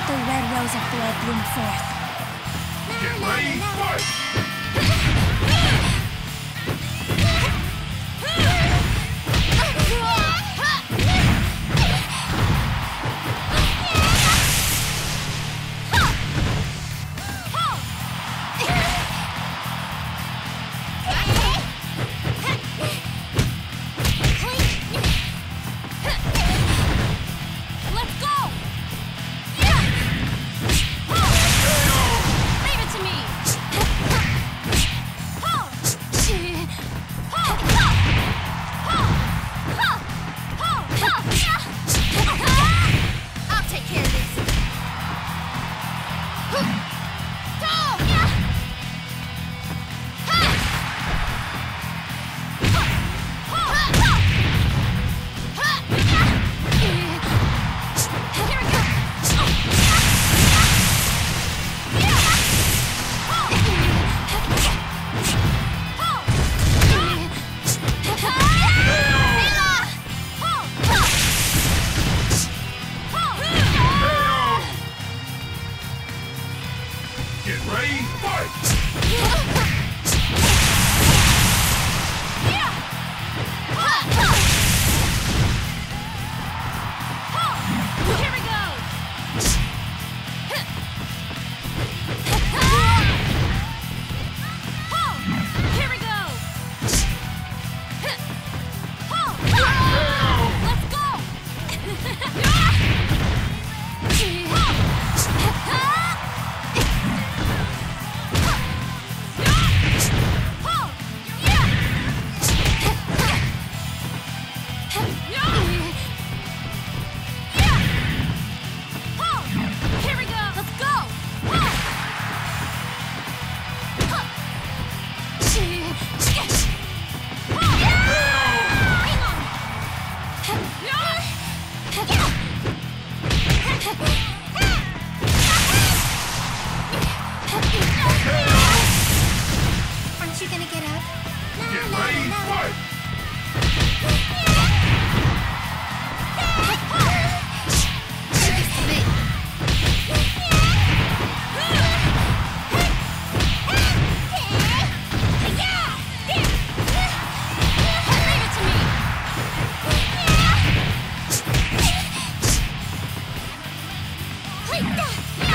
Let the red rose of blood bloom forth. Get ready, fight! Get ready, fight! Aren't you gonna get up? Get ready, fight! Like that!